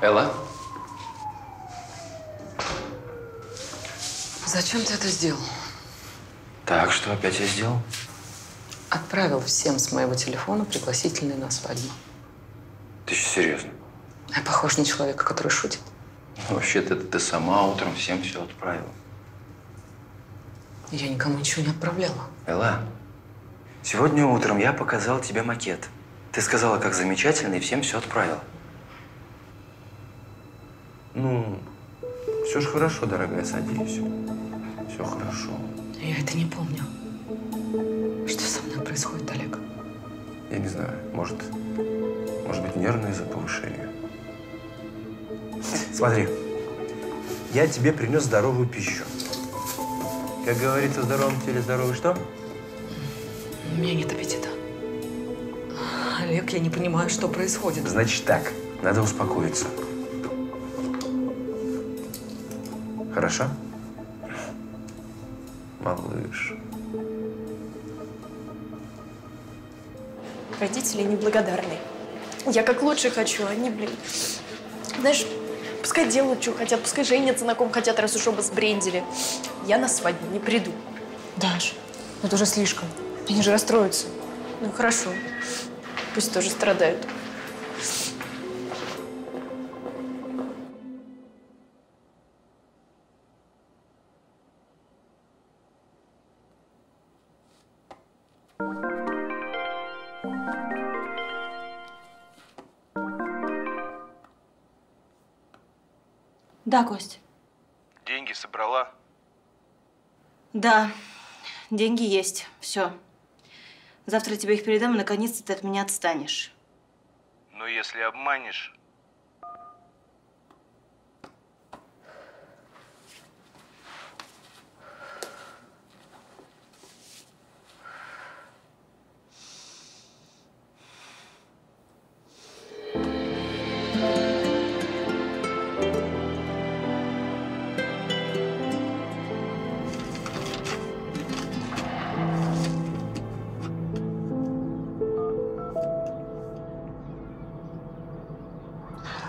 Элла? Зачем ты это сделал? Так, что опять я сделал? Отправил всем с моего телефона пригласительные на свадьбу. Ты что, серьезно? Я похож на человека, который шутит. Вообще-то это ты сама утром всем все отправила. Я никому ничего не отправляла. Элла, сегодня утром я показал тебе макет. Ты сказала, как замечательно, и всем все отправила. Ну, все же хорошо, дорогая, садись. Все хорошо. Я это не помню. Что со мной происходит, Олег? Я не знаю. Может быть, нервное из-за повышения. Смотри, я тебе принес здоровую пищу. Как говорится, в здоровом теле здоровый что? У меня нет аппетита. Олег, я не понимаю, что происходит. Значит так, надо успокоиться. Хорошо? Малыш. Родители неблагодарны. Я как лучше хочу, они, блин. Знаешь, пускай делают, что хотят, пускай женятся на ком хотят, раз уж оба сбрендили. Я на свадьбу не приду. Даш, это уже слишком. Они же расстроятся. Ну, хорошо. Пусть тоже страдают. Да, Кость. Деньги собрала? Да, деньги есть. Все. Завтра я тебе их передам, и наконец-то ты от меня отстанешь. Но если обманешь…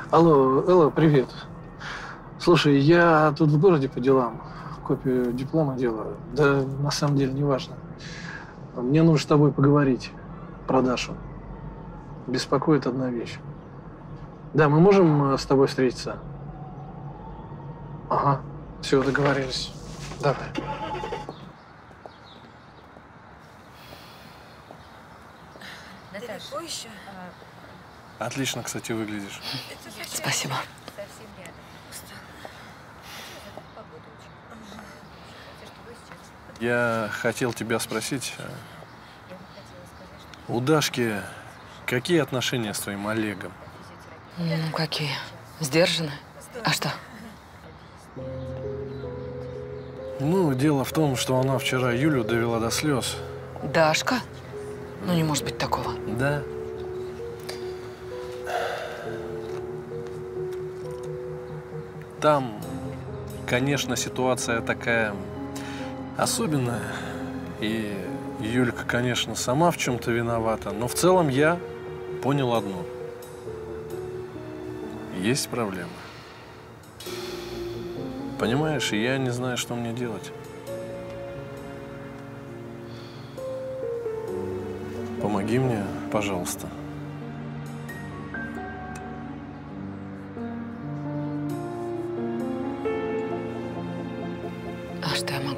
Алло, Элла, привет. Слушай, я тут в городе по делам, копию диплома делаю. Да на самом деле не важно. Мне нужно с тобой поговорить про Дашу. Беспокоит одна вещь. Да, мы можем с тобой встретиться? Ага, все, договорились. Давай. Далеко еще? Отлично, кстати, выглядишь. Спасибо. Я хотел тебя спросить, у Дашки какие отношения с твоим Олегом? Ну, какие? Сдержаны? А что? Ну, дело в том, что она вчера Юлю довела до слез. Дашка? Ну, не может быть такого. Да. Там, конечно, ситуация такая особенная, и Юлька, конечно, сама в чем-то виновата, но в целом я понял одно. Есть проблема. Понимаешь, я не знаю, что мне делать. Помоги мне, пожалуйста.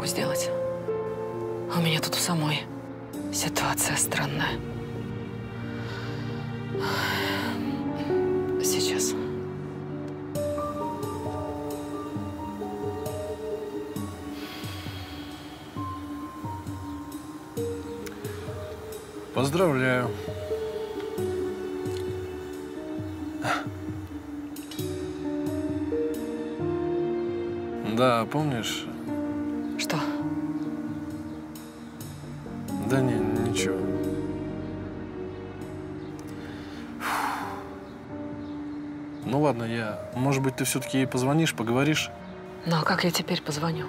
Сделать. У меня тут у самой ситуация странная. Сейчас. Поздравляю. Да, помнишь? Что? Да не, ничего. Ну ладно, я… Может быть, ты все-таки ей позвонишь, поговоришь? Ну а как я теперь позвоню?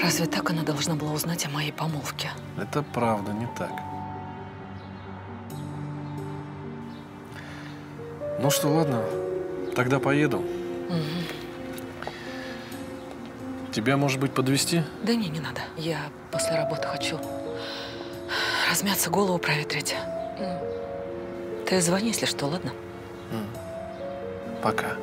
Разве так она должна была узнать о моей помолвке? Это правда, не так. Ну что, ладно, Тогда поеду. Угу. Тебя, может быть, подвезти? Да не, не надо. Я после работы хочу размяться, голову проветрить. Ты звони, если что, ладно? Пока.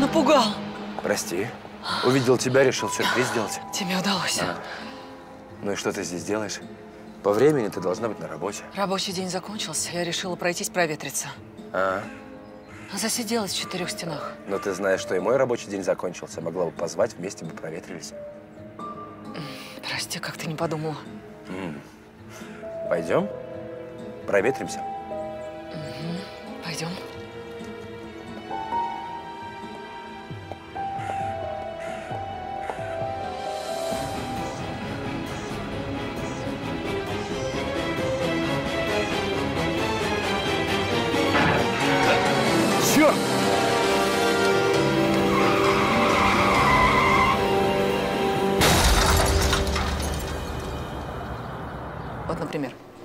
Напугал. Прости. Увидел тебя, решил сюрприз сделать. Тебе удалось. А. Ну и что ты здесь делаешь? По времени ты должна быть на работе. Рабочий день закончился. Я решила пройтись проветриться. А. Засиделась в четырех стенах. Но ты знаешь, что и мой рабочий день закончился. Могла бы позвать, вместе бы проветрились. Прости, как ты не подумала. Пойдем? Проветримся? Пойдем.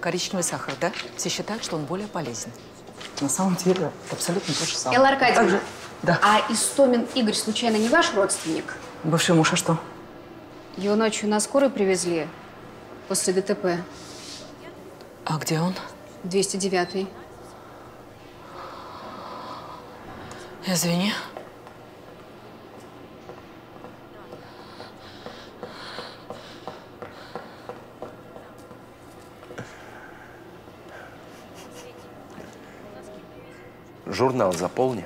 Коричневый сахар, да? Все считают, что он более полезен. На самом деле, абсолютно то же самое. Элла Аркадьевна, да. А Истомин Игорь, случайно, не ваш родственник? Бывший муж, а что? Его ночью на скорой привезли после ДТП. А где он? 209-й. Извини. Журнал заполни.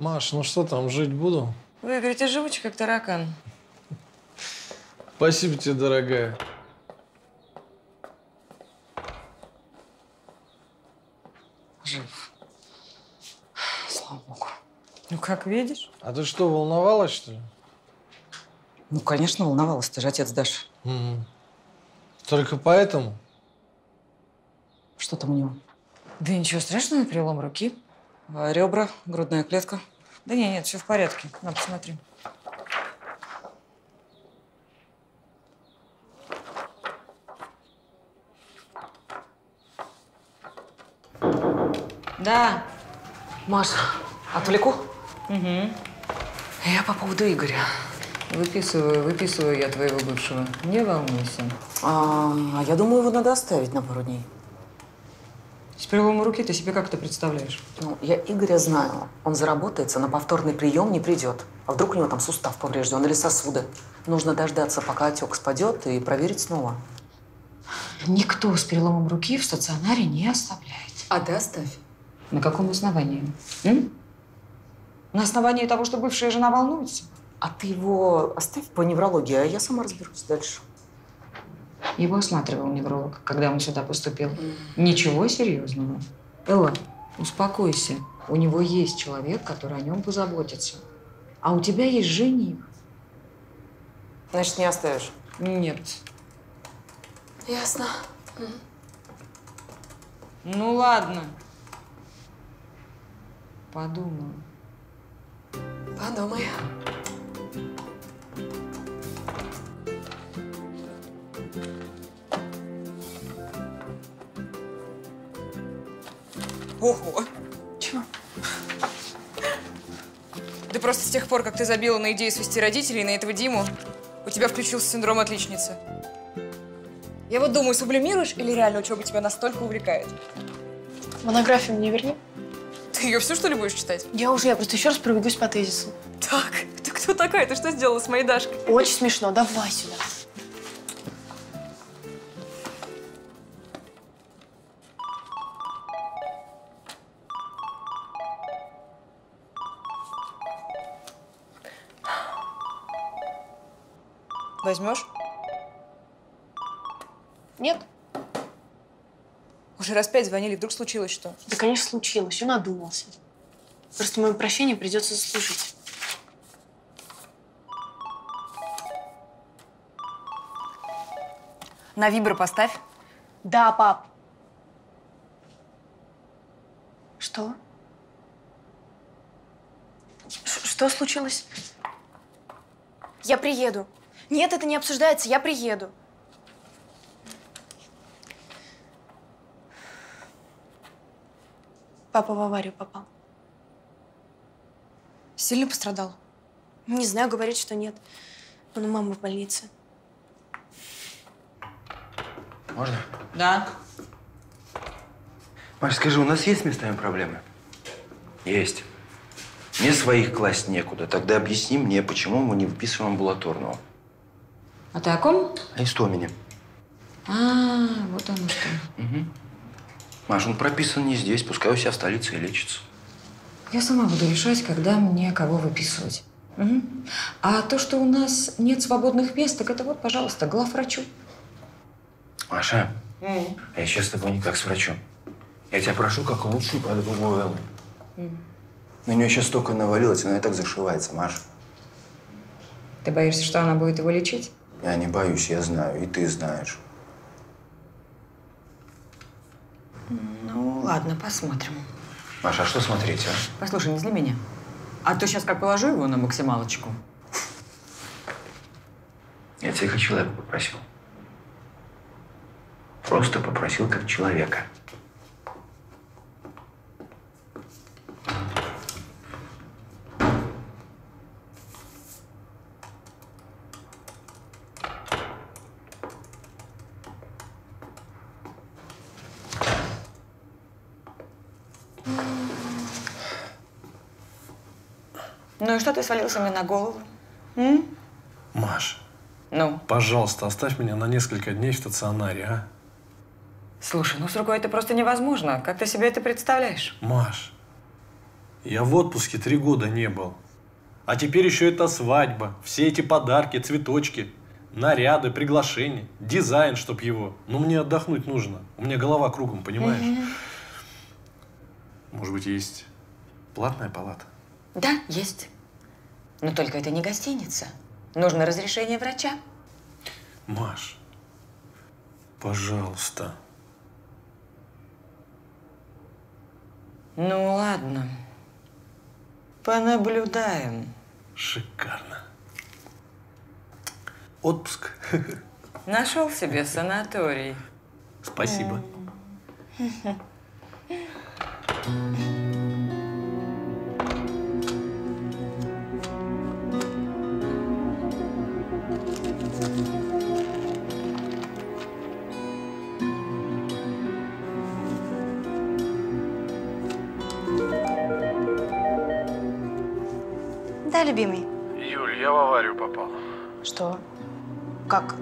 Маш, ну что там, жить буду? Вы, Игорь, ты живучий, как таракан. Спасибо тебе, дорогая. Жив. Слава богу. Ну, как видишь. А ты что, волновалась, что ли? Ну, конечно, волновалась. Ты же отец Даши. Только поэтому? Что там у него? Да ничего страшного, перелом руки. Ребра, грудная клетка. Да нет, нет, все в порядке. На, посмотри. Да. Маша, отвлеку? Я по поводу Игоря. Выписываю я твоего бывшего. Не волнуйся. А я думаю, его надо оставить на пару дней. С переломом руки ты себе как это представляешь? Ну, я Игоря знаю. Он заработается, на повторный прием не придет. А вдруг у него там сустав поврежден или сосуды? Нужно дождаться, пока отек спадет, и проверить снова. Никто с переломом руки в стационаре не оставляет. А ты оставь. На каком основании? На основании того, что бывшая жена волнуется. А ты его оставь по неврологии, а я сама разберусь дальше. Его осматривал невролог, когда он сюда поступил. Ничего серьезного. Элла, успокойся. У него есть человек, который о нем позаботится. А у тебя есть жених. Значит, не оставишь? Нет. Ясно. Ну ладно. Подумаю. Подумай. Ого! Чего? Да просто с тех пор, как ты забила на идею свести родителей, на этого Диму, у тебя включился синдром отличницы. Я вот думаю, сублимируешь или реально учеба тебя настолько увлекает? Монографию мне верни. Ты ее всю, что ли, будешь читать? Я просто еще раз пробегусь по тезису. Так, ты кто такая? Ты что сделала с моей Дашкой? Очень смешно, давай сюда. Возьмешь? Нет. Уже раз 5 звонили, вдруг случилось что? Да, конечно, случилось. Он надумался. Просто мое прощение придется заслужить. На вибро поставь. Да, пап. Что? Что случилось? Я приеду. Нет, это не обсуждается. Я приеду. Папа в аварию попал. Сильно пострадал? Не знаю, говорит, что нет. Он у мамы в больнице. Можно? Да. Маш, скажи, у нас есть местами проблемы? Есть. Мне своих класть некуда. Тогда объясни мне, почему мы не выписываем амбулаторного. А ты о ком? О Истомине. А, вот оно что. Угу. Маш, он прописан не здесь, пускай у себя в столице и лечится. Я сама буду решать, когда мне кого выписывать. Угу. А то, что у нас нет свободных мест, так это вот, пожалуйста, главврачу. Маша, я сейчас с тобой не как с врачом. Я тебя прошу, как лучшую подругу Эллы. На нее сейчас столько навалилось, она и так зашивается, Маша. Ты боишься, что она будет его лечить? Я не боюсь, я знаю, и ты знаешь. Ну, ладно, посмотрим. Маша, а что смотреть, а? Послушай, не зли меня. А то сейчас как положу его на максималочку. Я тебя как человека попросил. Просто попросил как человека. Ну и что ты свалился мне на голову? М? Маш, ну? Пожалуйста, оставь меня на несколько дней в стационаре, а? Слушай, ну с рукой это просто невозможно. Как ты себе это представляешь? Маш, я в отпуске 3 года не был. А теперь еще эта свадьба, все эти подарки, цветочки, наряды, приглашения, дизайн, чтоб его. Ну мне отдохнуть нужно. У меня голова кругом, понимаешь? Может быть, есть платная палата? Да, есть. Но только это не гостиница. Нужно разрешение врача. Маш, пожалуйста. Ну ладно. Понаблюдаем. Шикарно. Отпуск. Нашел себе санаторий. Спасибо. Да, любимый? Юль, я в аварию попал. Что? Как?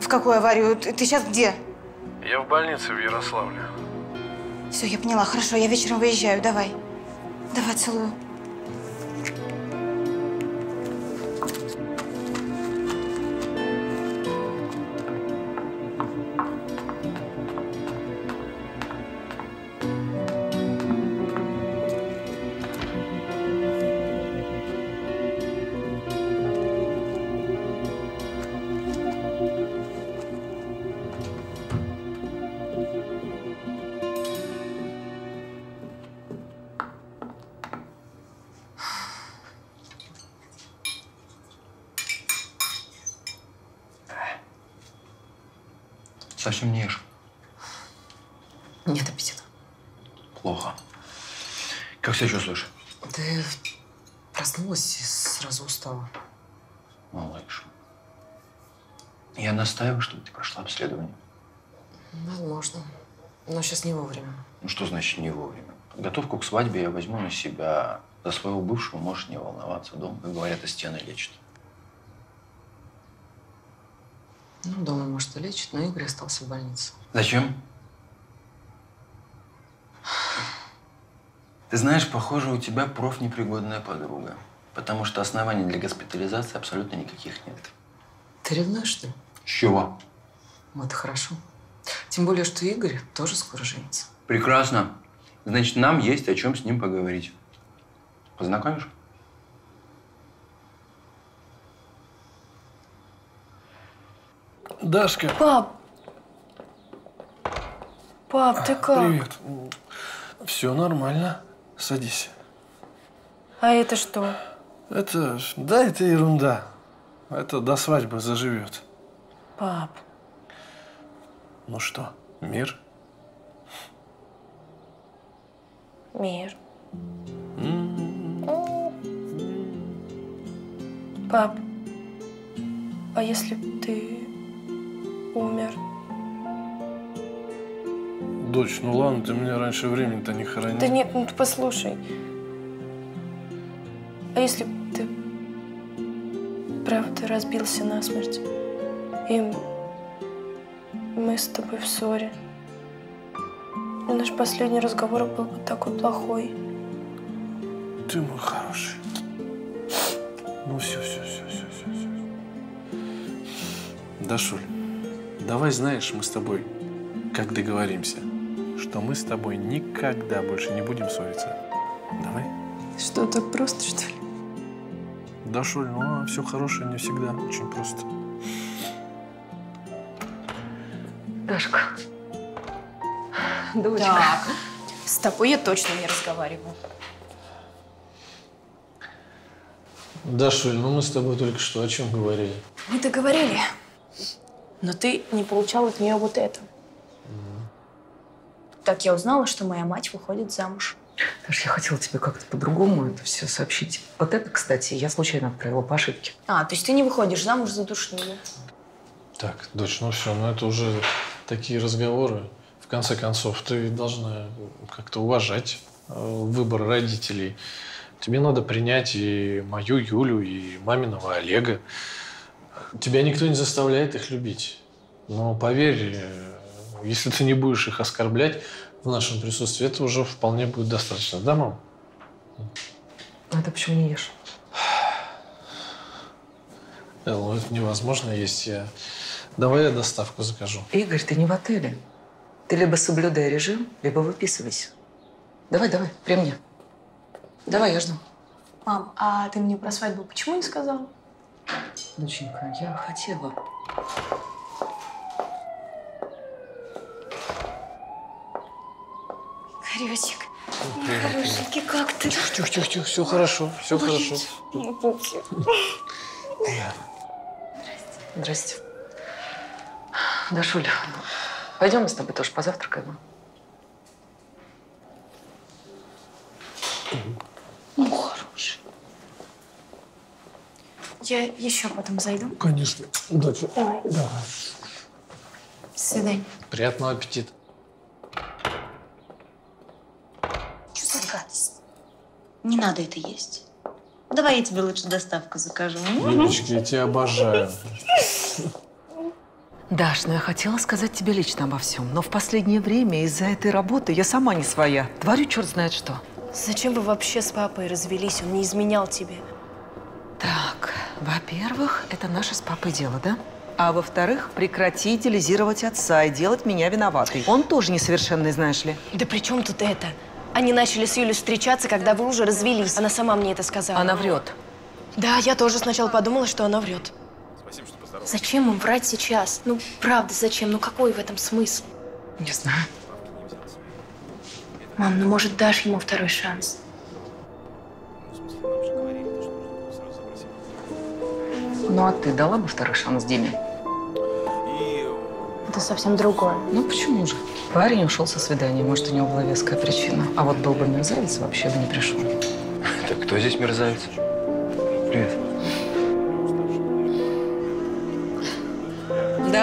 В какую аварию? Ты сейчас где? Я в больнице в Ярославле. Все, я поняла. Хорошо, я вечером выезжаю. Давай. Давай, целую. Совсем не ешь. Нет аппетита. Плохо. Как себя чувствуешь? Да я проснулась и сразу устала. Малыш, Я настаиваю, чтобы ты прошла обследование. Возможно. Но сейчас не вовремя. Ну что значит не вовремя? Подготовку к свадьбе я возьму на себя. За своего бывшего можешь не волноваться. Дома, как говорят, и стены лечат. Ну, дома, может, и лечит, но Игорь остался в больнице. Зачем? Ты знаешь, похоже, у тебя профнепригодная подруга. Потому что оснований для госпитализации абсолютно никаких нет. Ты ревнуешь, что ли? С чего? Ну, это хорошо. Тем более, что Игорь тоже скоро женится. Прекрасно. Значит, нам есть о чем с ним поговорить. Познакомишь? Дашка. Пап. Пап, ты как? Привет. Все нормально. Садись. А это что? Это… Да, это ерунда. Это до свадьбы заживет. Пап. Ну что, мир? Мир. Пап, а если б ты умер? Дочь, ну ладно, ты меня раньше времени-то не хоронил. Да нет, ну ты послушай. А если б ты правда разбился насмерть, и мы с тобой в ссоре, и наш последний разговор был бы такой плохой. Ты мой хороший. Ну все. Дашуль, давай, знаешь, мы с тобой как договоримся, что мы с тобой никогда больше не будем ссориться. Давай. Что, так просто, что ли? Дашуль, ну а все хорошее не всегда очень просто. Дашка. Дочка. Так, с тобой я точно не разговариваю. Дашуль, ну мы с тобой только что о чем говорили? Мы договорили, но ты не получал от нее вот это. Так я узнала, что моя мать выходит замуж. Даша, я хотела тебе как-то по-другому это все сообщить. Вот это, кстати, я случайно отправила по ошибке. А, то есть ты не выходишь замуж за душнилу? Так, дочь, ну все, ну это уже такие разговоры. В конце концов, ты должна как-то уважать выбор родителей. Тебе надо принять и мою Юлю, и маминого Олега. Тебя никто не заставляет их любить. Но поверь, если ты не будешь их оскорблять в нашем присутствии, это уже вполне будет достаточно. Да, мам? А ты почему не ешь? Элла, ну это невозможно есть. Давай я доставку закажу. Игорь, ты не в отеле. Ты либо соблюдай режим, либо выписывайся. Давай, при мне. Давай, я жду. Мам, а ты мне про свадьбу почему не сказала? Доченька, я хотела. Игорёчек, мой хорошенький, как ты? Тихо, все хорошо, все хорошо. Пупсик. Здрасте. Дашуля, пойдем мы с тобой тоже позавтракаем. Ну, хороший. Я еще потом зайду. Конечно. Доча. Давай. Давай. До свидания. Приятного аппетита. Что за гадость? Не надо это есть. Давай я тебе лучше доставку закажу. Девочки, я тебя обожаю. Даш, ну я хотела сказать тебе лично обо всем, но в последнее время из-за этой работы я сама не своя. Творю черт знает что. Зачем вы вообще с папой развелись? Он не изменял тебе. Так, во-первых, это наше с папой дело, да? А во-вторых, прекрати идеализировать отца и делать меня виноватой. Он тоже несовершенный, знаешь ли. Да при чем тут это? Они начали с Юлей встречаться, когда вы уже развелись. Она сама мне это сказала. Она врет. Да, я тоже сначала подумала, что она врет. Спасибо, что поздоровались. Зачем им врать сейчас? Ну, правда, зачем? Ну, какой в этом смысл? Не знаю. Мам, ну может, дашь ему второй шанс? Ну а ты дала бы второй шанс Диме? Это совсем другое. Ну почему же? Парень ушел со свидания, может, у него была веская причина. А вот был бы мерзавец, вообще бы не пришел. Так кто здесь мерзавец? Привет.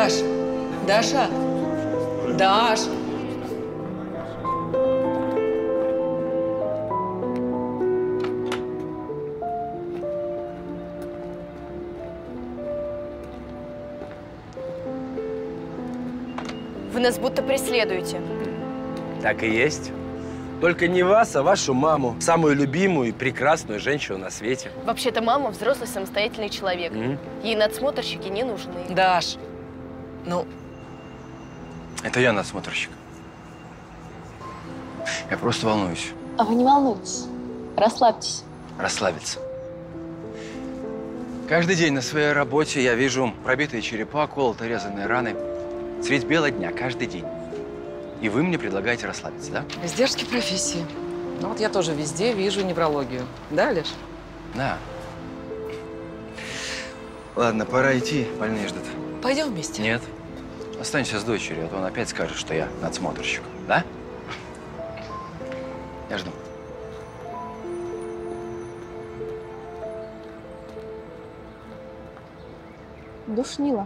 Даш, Даша, Даш. Вы нас будто преследуете. Так и есть. Только не вас, а вашу маму. Самую любимую и прекрасную женщину на свете. Вообще-то мама взрослый самостоятельный человек. Ей надсмотрщики не нужны. Даш, ну… Это я надсмотрщик. Я просто волнуюсь. А вы не волнуйтесь. Расслабьтесь. Расслабиться. Каждый день на своей работе я вижу пробитые черепа, колотые, резанные раны. Средь бела дня, каждый день. И вы мне предлагаете расслабиться, да? Издержки профессии. Ну вот я тоже везде вижу неврологию. Да, Леш? Да. Ладно, пора идти, больные ждут. Пойдем вместе? Нет. Останься с дочерью, а то он опять скажет, что я надсмотрщик. Да? Я жду. Душнило.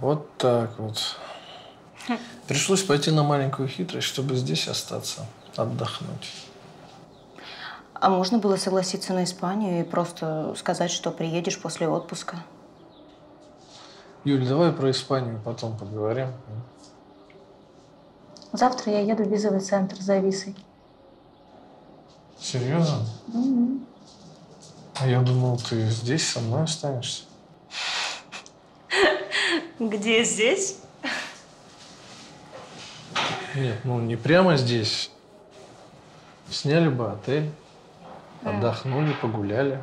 Вот так вот. Пришлось пойти на маленькую хитрость, чтобы здесь остаться, отдохнуть. А можно было согласиться на Испанию и просто сказать, что приедешь после отпуска? Юль, давай про Испанию потом поговорим. Завтра я еду в визовый центр за визой. Серьезно? А я думал, ты здесь со мной останешься. Где здесь? Нет, ну не прямо здесь. Сняли бы отель, отдохнули, погуляли.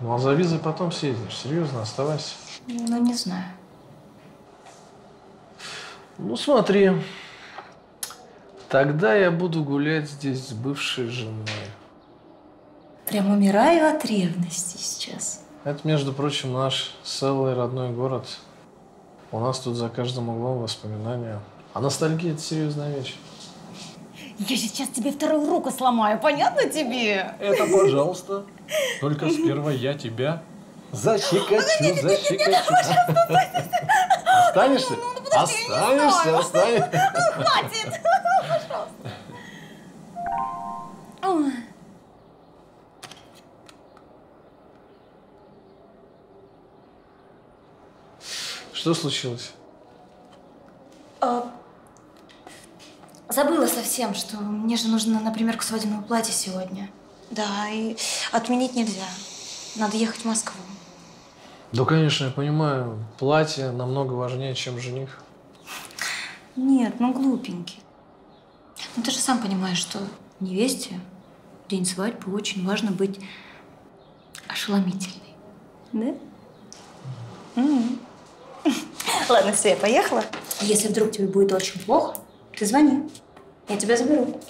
Ну а за визой потом съездишь. Серьезно, оставайся. Ну не знаю. Ну смотри, тогда я буду гулять здесь с бывшей женой. Прям умираю от ревности сейчас. Это, между прочим, наш с Эллой родной город. У нас тут за каждым углом воспоминания. А ностальгия – это серьезная вещь. Я сейчас тебе вторую руку сломаю, понятно тебе? Это пожалуйста. Только сперва я тебя защекочу, защекочу. Останешься? Останешься, останешься. Ну, хватит. Пожалуйста. Что случилось? Забыла совсем, что мне же нужно, например, к свадебному платью сегодня. Да, и отменить нельзя. Надо ехать в Москву. Да, конечно, я понимаю. Платье намного важнее, чем жених. Нет, ну глупенький. Ну ты же сам понимаешь, что невесте в день свадьбы очень важно быть ошеломительной. Да? Ладно, все, я поехала. Если вдруг тебе будет очень плохо, ты звони. Я тебя заберу.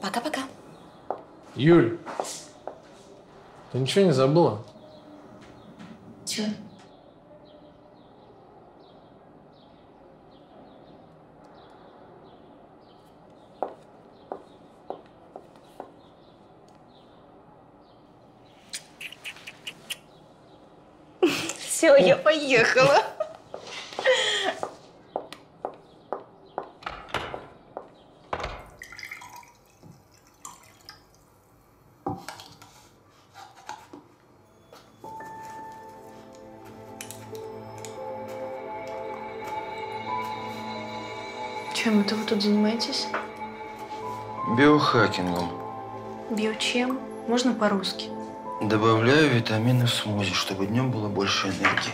Пока-пока. Юль, ты ничего не забыла? Чего? Все, я поехала. Чем это вы тут занимаетесь? Биохакингом. Биочем? Можно по-русски? Добавляю витамины в смузи, чтобы днем было больше энергии.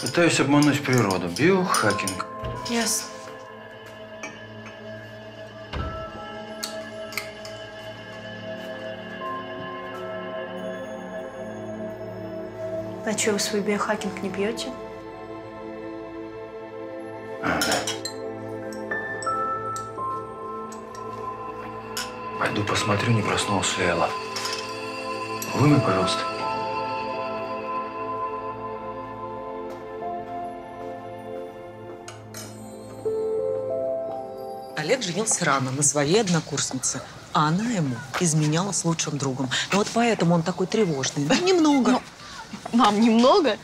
Пытаюсь обмануть природу. Биохакинг. Ясно. А что, вы свой биохакинг не пьете? Пойду посмотрю, не проснулась ли Элла. Вымой, пожалуйста. Олег женился рано на своей однокурснице. А она ему изменяла с лучшим другом. Ну вот поэтому он такой тревожный. Да? Немного. Но, мам, немного?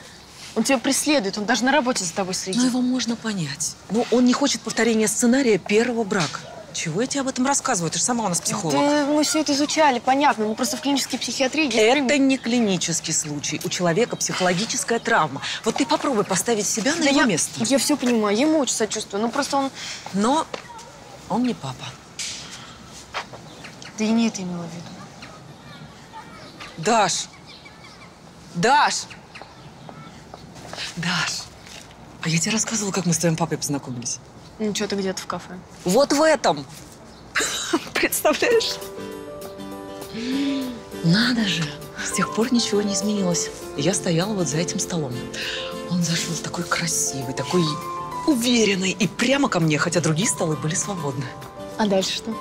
Он тебя преследует, он даже на работе за тобой следит. Ну, его можно понять. Но он не хочет повторения сценария первого брака. Чего я тебе об этом рассказываю? Ты же сама у нас психолог. Да, мы все это изучали, понятно. Мы просто в клинической психиатрии... Это не клинический случай. У человека психологическая травма. Вот ты попробуй поставить себя на его место. Я все понимаю. Ему очень сочувствую. Ну, просто он... Но он не папа. Да и не это имела в виду. Даш! Даш! Даш! А я тебе рассказывала, как мы с твоим папой познакомились? Ну, что-то где-то в кафе. Вот в этом! Представляешь? Надо же! С тех пор ничего не изменилось. Я стояла вот за этим столом. Он зашел такой красивый, такой уверенный. И прямо ко мне, хотя другие столы были свободны. А дальше что?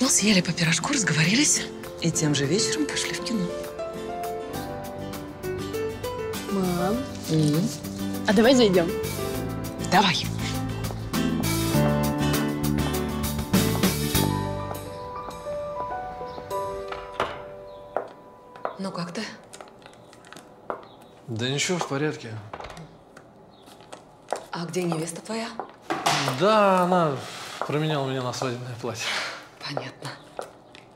Ну, съели по пирожку, разговорились. И тем же вечером пошли в кино. Мам, а давай зайдем? Давай. Ну, как ты? Да ничего, в порядке. А где невеста твоя? Да, она променяла меня на свадебное платье. Понятно.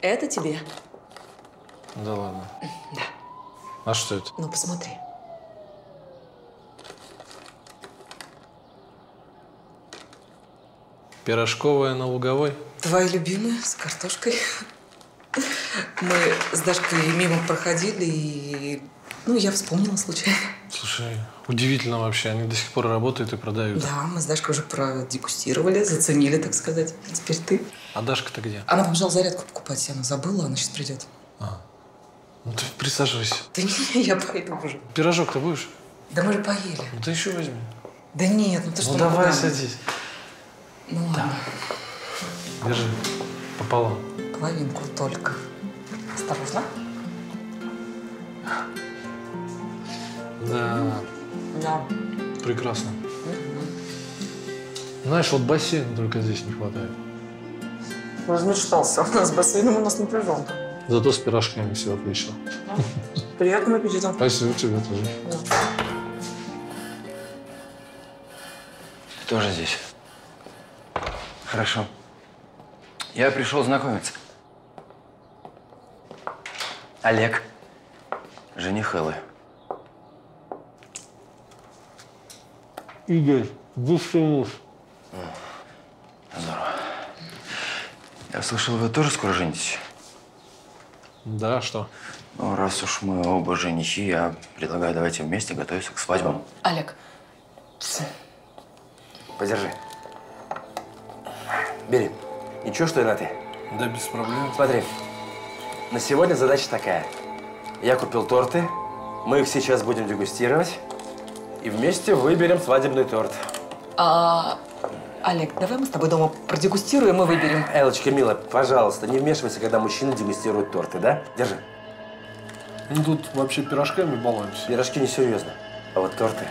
Это тебе? Да ладно. Да. А что это? Ну, посмотри. Пирожковая на Луговой. Твоя любимая, с картошкой. Мы с Дашкой мимо проходили, и ну, я вспомнила случайно. Слушай, удивительно вообще, они до сих пор работают и продают. Да, мы с Дашкой уже продегустировали, заценили, так сказать. А теперь ты. А Дашка-то где? Она побежала зарядку покупать, она забыла, она сейчас придет. А, ну ты присаживайся. Да не, я пойду уже. Пирожок-то будешь? Да мы же поели. Ну ты еще возьми. Да нет, ну ты что? Ну давай садись. Ну ладно. Держи, пополам. Половинку только. Осторожно. Да. Да. Прекрасно. Знаешь, вот бассейн только здесь не хватает. Размечтался. У нас бассейном у нас напряженка. Зато с пирожками все отлично. Приятного аппетита. Спасибо тебе тоже. Да. Ты тоже здесь? Хорошо. Я пришел знакомиться. Олег, жених Эллы. Игорь, бывший муж. Здорово. Я слышал, вы тоже скоро женитесь? Да, что? Ну, раз уж мы оба женихи, я предлагаю, давайте вместе готовиться к свадьбам. Олег. Подержи. Бери. Ничего, что я на ты? Да, без проблем. Смотри. На сегодня задача такая. Я купил торты, мы их сейчас будем дегустировать, и вместе выберем свадебный торт. Олег, давай мы с тобой дома продегустируем и выберем. Элочка, милая, пожалуйста, не вмешивайся, когда мужчины дегустируют торты, да? Держи. Ну тут вообще пирожками балуемся. Пирожки несерьезно, а вот торты.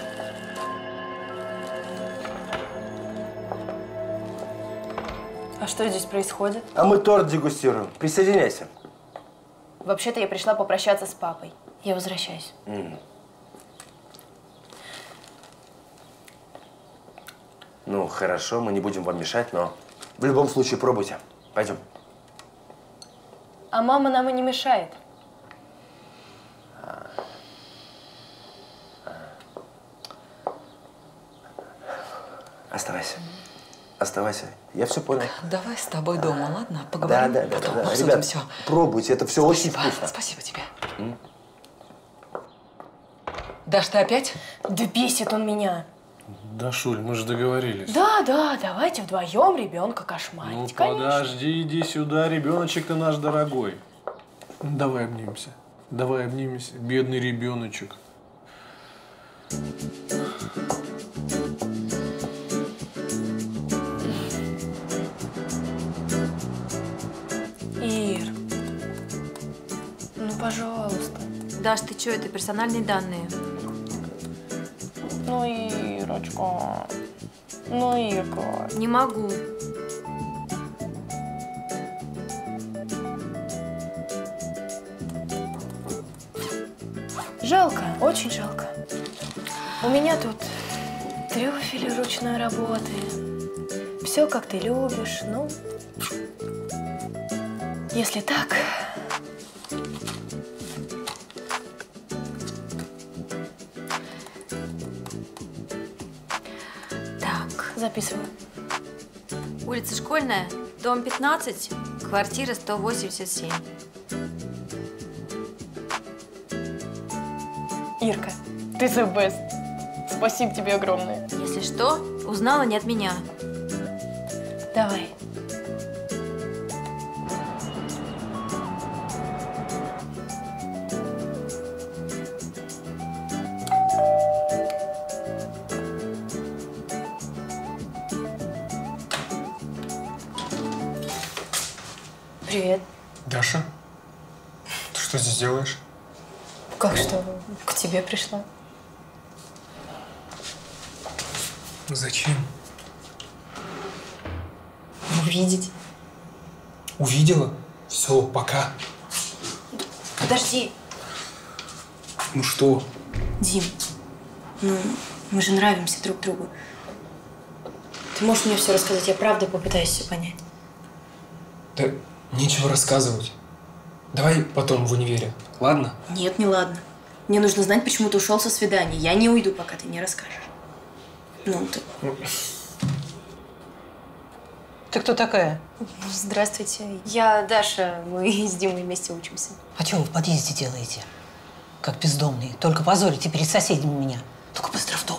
А что здесь происходит? А мы торт дегустируем. Присоединяйся. Вообще-то я пришла попрощаться с папой. Я возвращаюсь. Ну, хорошо, мы не будем вам мешать, но в любом случае пробуйте. Пойдем. А мама нам и не мешает. Оставайся. Оставайся. Я все понял. Давай с тобой дома, ладно? Поговорим. Да. Потом обсудим. Ребят, все. Пробуйте, это все очень вкусно. Спасибо тебе. Даш, ты опять? Да бесит он меня. Да, Шуль, мы же договорились. Да, давайте вдвоем ребенка кошмарить. Ну, подожди, иди сюда, ребеночек ты наш дорогой. Давай обнимемся. Давай обнимемся, бедный ребеночек. Ир, ну пожалуйста. Даш, ты что, это персональные данные? Ну, Ирочка, ну, Ирка. Не могу. Жалко, очень жалко. У меня тут трюфели ручной работы. Все, как ты любишь. Ну, если так... Так, записываю. Улица Школьная, дом 15, квартира 187. Ирка, ты the best. Спасибо тебе огромное. Если что, узнала не от меня. Давай. Привет. Даша, ты что здесь делаешь? Как что? К тебе пришла. Зачем? Увидеть. Увидела? Все, пока. Подожди. Ну что? Дим, ну мы же нравимся друг другу. Ты можешь мне все рассказать? Я правда попытаюсь все понять. Да нечего рассказывать. Давай потом в универе, ладно? Нет, не ладно. Мне нужно знать, почему ты ушел со свидания. Я не уйду, пока ты не расскажешь. Ну, ты... Ты кто такая? Здравствуйте. Я Даша. Мы с Димой вместе учимся. А чего вы в подъезде делаете? Как бездомные. Только позорите перед соседями меня. Только быстро в дом.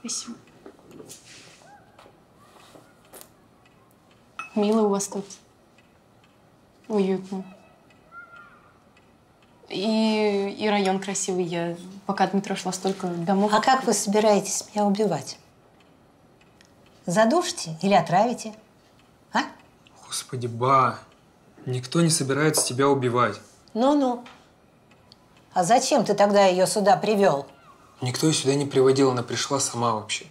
Спасибо. Мило у вас тут. Уютно. И район красивый. Я пока от метро шла, столько домов. А как вы собираетесь меня убивать? Задушите или отравите? А? Господи, ба. Никто не собирается тебя убивать. Ну-ну. А зачем ты тогда ее сюда привел? Никто ее сюда не приводил, она пришла сама вообще.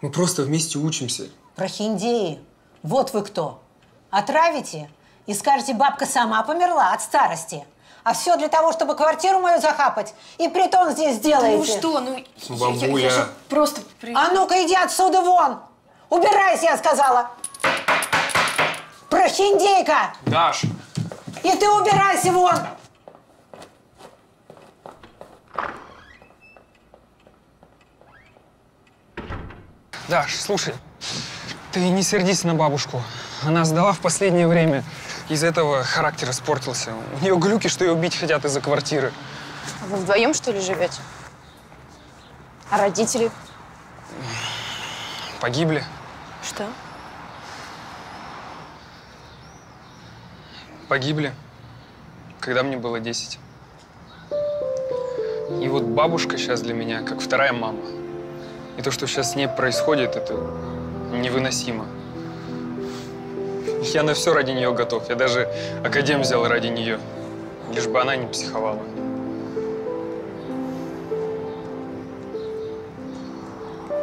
Мы просто вместе учимся. Прохиндеи, вот вы кто. Отравите и скажете, бабка сама померла от старости. А все для того, чтобы квартиру мою захапать и притон здесь сделаете. Ну что, ну… Бабуля… Я же просто… А ну-ка иди отсюда вон! Убирайся, я сказала! Прохиндейка! Даша! И ты убирайся вон! Даш, слушай, ты не сердись на бабушку. Она сдала в последнее время. Из-за этого характер испортился. У нее глюки, что ее убить хотят из-за квартиры. А вы вдвоем, что ли, живете? А родители? Погибли. Что? Погибли, когда мне было 10. И вот бабушка сейчас для меня как вторая мама. И то, что сейчас с ней происходит, это невыносимо. Я на все ради нее готов. Я даже академ взял ради нее, лишь бы она не психовала.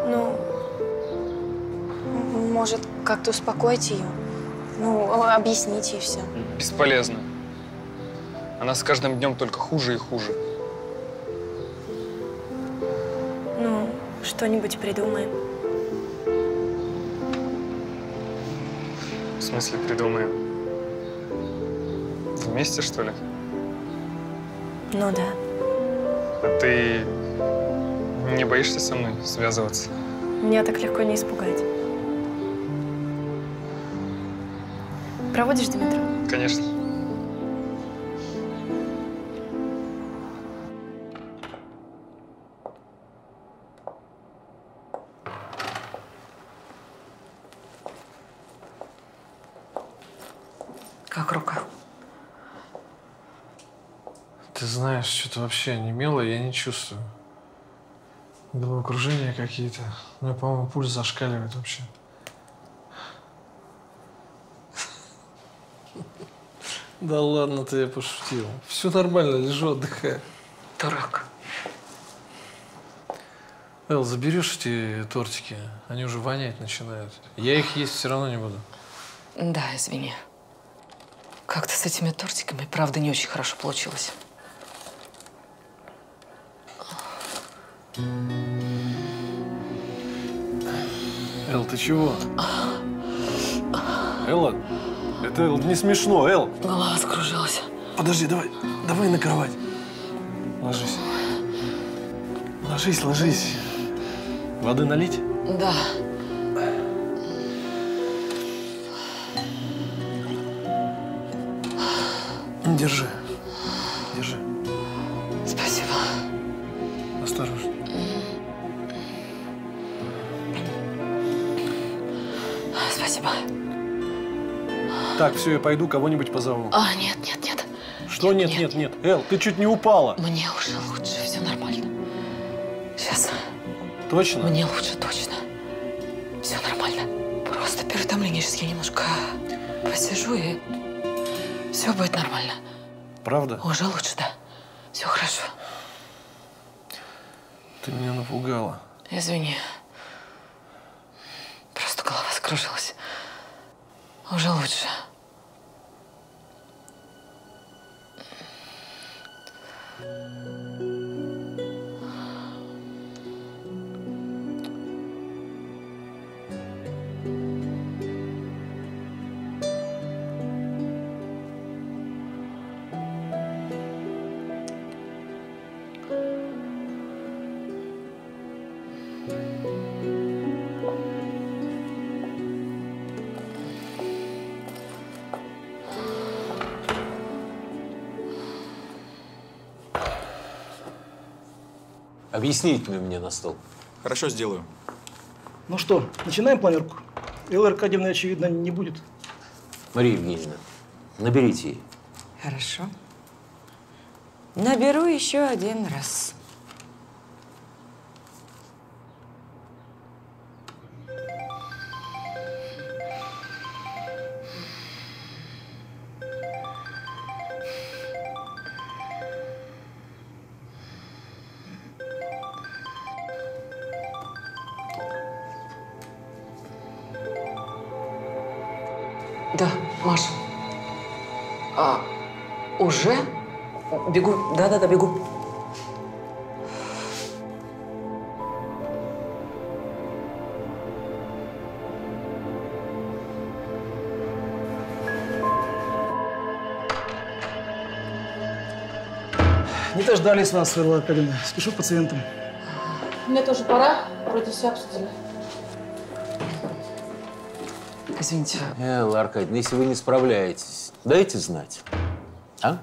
Ну, может, как-то успокоить ее? Ну, объяснить ей все. Бесполезно. Она с каждым днем только хуже и хуже. Что-нибудь придумаем. В смысле придумаем? Вместе, что ли? Ну да. А ты не боишься со мной связываться? Меня так легко не испугать. Проводишь Дмитрия? Конечно. Что-то вообще онемело, я не чувствую. головокружения какие-то. У меня, по-моему, пульс зашкаливает вообще. Да ладно ты, я пошутил. Все нормально, лежу, отдыхаю. Дурак. Эл, заберешь эти тортики? Они уже вонять начинают. Я их есть все равно не буду. Да, извини. Как-то с этими тортиками, правда, не очень хорошо получилось. Эл, ты чего? Элла, это не смешно, Эл. Голова закружилась. Подожди, давай на кровать. Ложись. Ложись. Воды налить? Да. Держи. Спасибо. Осторожно. Спасибо. Так, все, я пойду, кого-нибудь позову. А, нет. Что нет? Эл, ты чуть не упала. Мне уже лучше, все нормально. Сейчас. Точно? Мне лучше, точно. Все нормально. Просто переутомление. Сейчас я немножко посижу и... Все будет нормально. Правда? Уже лучше, да. Все хорошо. Ты меня напугала. Извини. Просто голова скружилась. Уже лучше. Объясните мне на стол. Хорошо, сделаю. Ну что, начинаем планерку? Элла Аркадьевна, очевидно, не будет. Мария Евгеньевна, наберите ей. Хорошо. Наберу еще один раз. Да, Маша. А, уже? Бегу. Да, бегу. Не дождались вас, Элла Аркадьевна. Спешу к пациентам. Мне тоже пора. Вроде все обсудили. Извините. Элла Аркадьевна, если вы не справляетесь, дайте знать. А?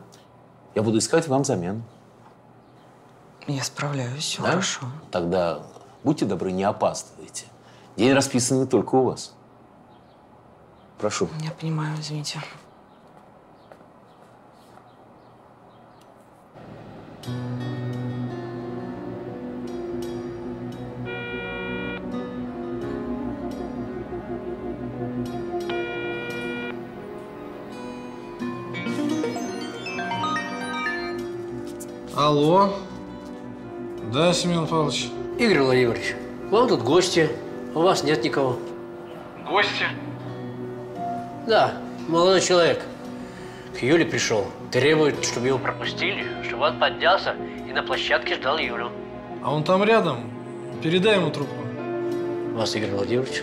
Я буду искать вам замену. Я справляюсь, все хорошо. Тогда будьте добры, не опаздывайте. День расписан не только у вас. Прошу. Я понимаю, извините. Алло. Да, Семен Павлович. Игорь Владимирович, вам тут гости, у вас нет никого. Гости? Да, молодой человек к Юле пришел. Требует, чтобы его пропустили, чтобы он поднялся и на площадке ждал Юлю. А он там рядом. Передай ему трубку. Вас, Игорь Владимирович.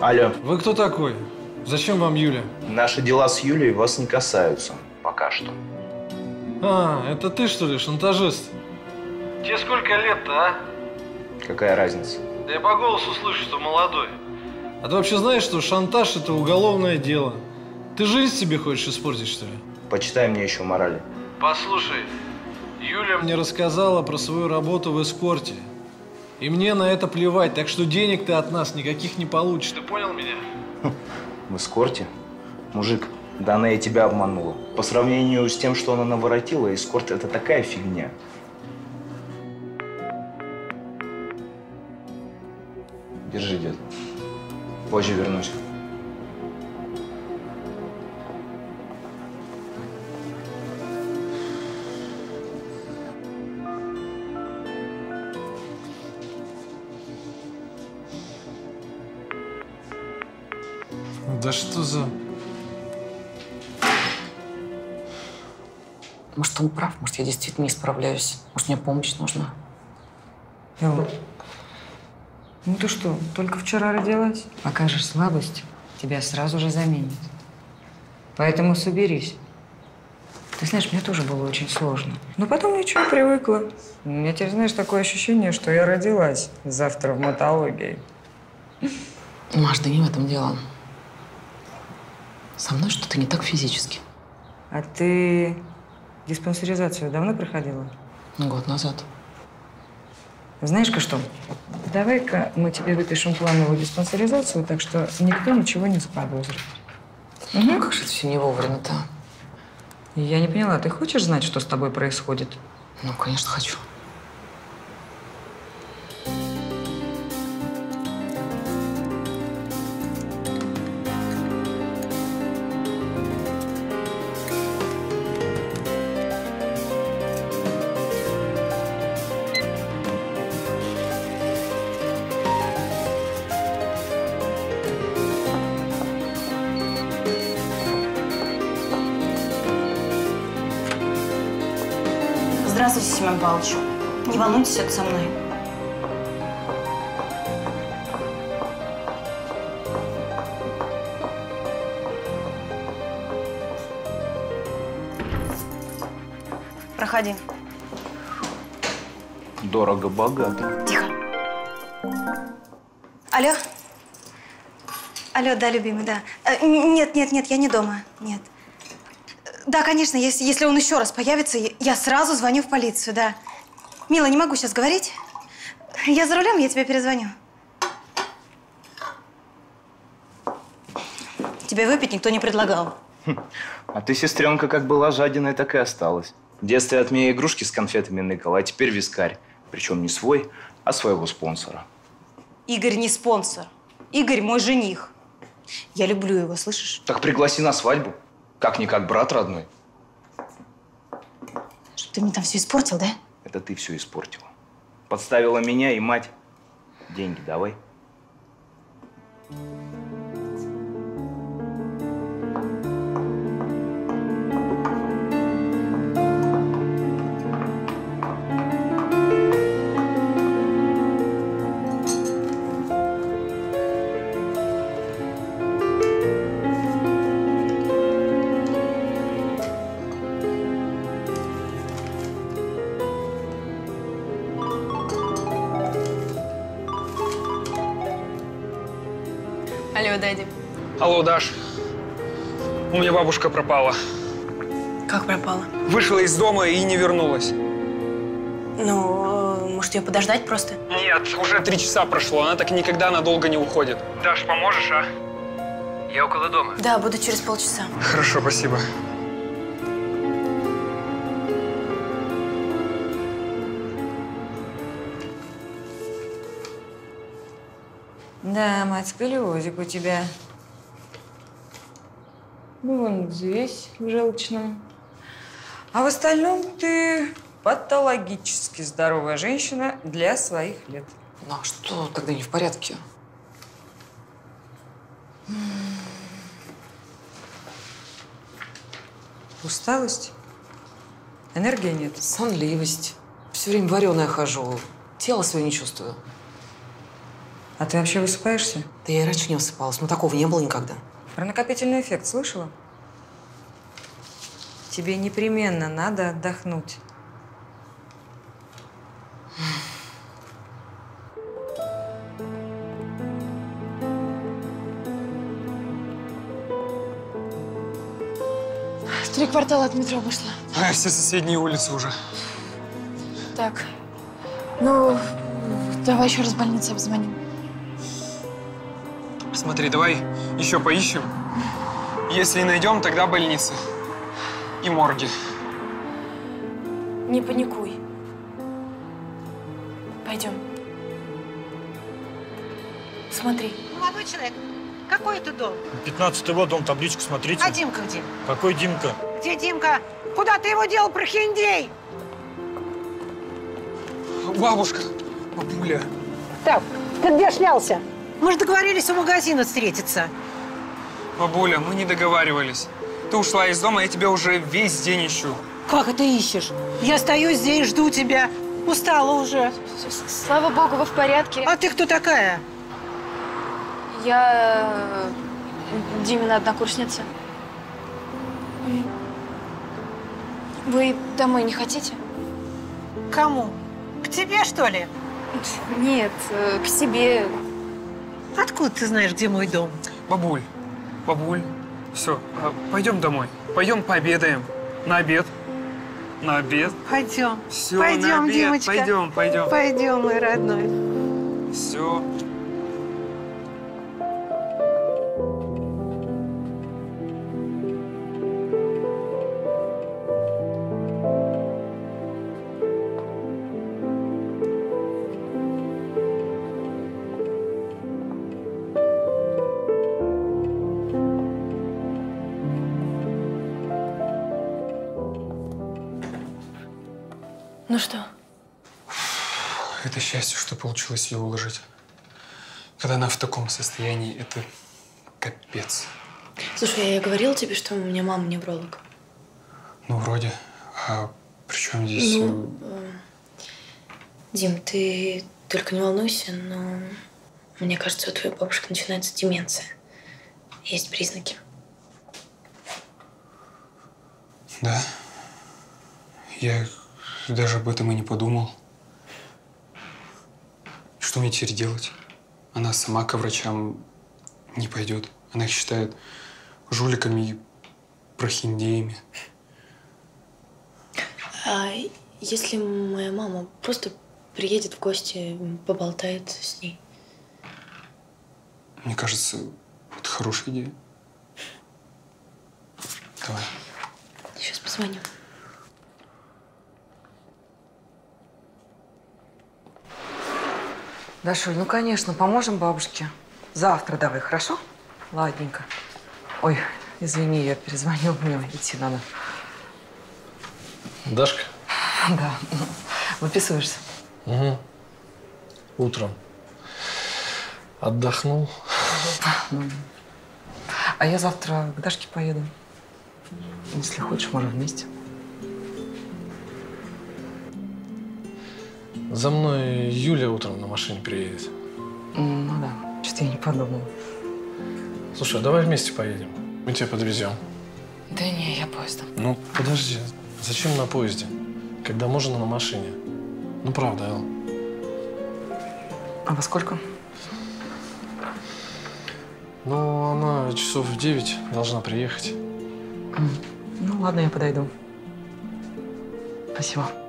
Алло. Вы кто такой? Зачем вам Юля? Наши дела с Юлей вас не касаются. Пока что. А, это ты, что ли, шантажист? Тебе сколько лет-то, а? Какая разница? Да я по голосу слышу, что молодой. А ты вообще знаешь, что шантаж – это уголовное дело? Ты жизнь себе хочешь испортить, что ли? Почитай мне еще морали. Послушай, Юля мне рассказала про свою работу в эскорте. И мне на это плевать, так что денег ты от нас никаких не получишь. Ты понял меня? В эскорте? Мужик. Да она и тебя обманула. По сравнению с тем, что она наворотила, эскорт – это такая фигня. Держи, дед. Позже вернусь. Да что за… Может, он прав, может, я действительно не справляюсь, может, мне помощь нужна. Элла, ну ты что, только вчера родилась? Покажешь слабость, тебя сразу же заменят. Поэтому соберись. Ты знаешь, мне тоже было очень сложно. Но потом ничего, привыкла. У меня теперь, знаешь, такое ощущение, что я родилась завтра в матологии. Маш, да не в этом дело. Со мной что-то не так физически. А ты диспансеризацию давно проходила? Год назад. Знаешь-ка что, давай-ка мы тебе выпишем плановую диспансеризацию, так что никто ничего не заподозрит. Угу. Как же это все не вовремя-то? Я не поняла, ты хочешь знать, что с тобой происходит? Ну, конечно, хочу. Здравствуйте, Семен Павлович. Не волнуйтесь, это со мной. Проходи. Дорого-богато. Тихо. Алло? Алло, да, любимый, да. Нет, нет, нет, я не дома. Нет. Да, конечно, если он еще раз появится, я сразу звоню в полицию, да. Мила, не могу сейчас говорить. Я за рулем, я тебе перезвоню. Тебе выпить никто не предлагал. А ты, сестренка, как была жадиной, так и осталась. В детстве от меня игрушки с конфетами ныкала, а теперь вискарь. Причем не свой, а своего спонсора. Игорь не спонсор. Игорь мой жених. Я люблю его, слышишь? Так пригласи на свадьбу. Как-никак брат родной. Чтоб ты мне там все испортил, да? Это ты все испортила. Подставила меня и мать. Деньги давай. Алло, Даш. У меня бабушка пропала. Как пропала? Вышла из дома и не вернулась. Ну, может, ее подождать просто? Нет, уже 3 часа прошло. Она так никогда надолго не уходит. Даш, поможешь, а? Я около дома. Да, буду через полчаса. Хорошо, спасибо. Да, мать, сколиозик у тебя. Ну, вон здесь, в желчном. А в остальном ты патологически здоровая женщина для своих лет. Ну, а что тогда не в порядке? Усталость, энергии нет. Сонливость. Все время вареная хожу, тело свое не чувствую. А ты вообще высыпаешься? Да я и раньше не высыпалась, но такого не было никогда. Про накопительный эффект слышала? Тебе непременно надо отдохнуть. В 3 квартала от метро вышла. А, все соседние улицы уже. Так, ну, давай еще раз больницу обзвоним. Смотри, давай еще поищем. Если найдем, тогда больницы и морги. Не паникуй. Пойдем. Смотри. Молодой человек, какой это дом? 15-й дом, табличку смотрите. А Димка где? Какой Димка? Где Димка? Куда ты его дел, прохиндей? Бабушка, бабуля. Так, ты где шлялся? Мы же договорились у магазина встретиться. Бабуля, мы не договаривались. Ты ушла из дома, я тебя уже весь день ищу. Как это ищешь? Я стою здесь, жду тебя. Устала уже. Слава богу, вы в порядке. А ты кто такая? Я Димина однокурсница. Вы домой не хотите? Кому? К тебе, что ли? Нет, к себе. Откуда ты знаешь, где мой дом? Бабуль, бабуль, все, пойдем домой. Пойдем пообедаем. На обед. На обед. Пойдем. Все, пойдем, на обед. Димочка. Пойдем, пойдем. Пойдем, мой родной. Все. Ну что? Это счастье, что получилось ее уложить. Когда она в таком состоянии, это капец. Слушай, я говорила тебе, что у меня мама невролог? Ну, вроде. А при чем здесь… Ну, Дим, ты только не волнуйся, но мне кажется, у твоей бабушки начинается деменция. Есть признаки. Да? Я… Даже об этом и не подумал. Что мне теперь делать? Она сама ко врачам не пойдет. Она их считает жуликами и прохиндеями. А если моя мама просто приедет в гости, поболтает с ней? Мне кажется, это хорошая идея. Давай. Сейчас позвоню. Дашуль, ну, конечно, поможем бабушке. Завтра давай, хорошо? Ладненько. Ой, извини, я перезвонила, мне идти надо. Дашка? Да. Выписываешься? Угу. Утром. Отдохнул. А я завтра к Дашке поеду. Если хочешь, можем вместе. За мной Юля утром на машине приедет. Ну да, что-то я не подумала. Слушай, давай вместе поедем. Мы тебя подвезем. Да не, я поездом. Ну, подожди. Зачем на поезде, когда можно на машине? Ну, правда, Элла. А во сколько? Ну, она часов в 9 должна приехать. Ну, ладно, я подойду. Спасибо.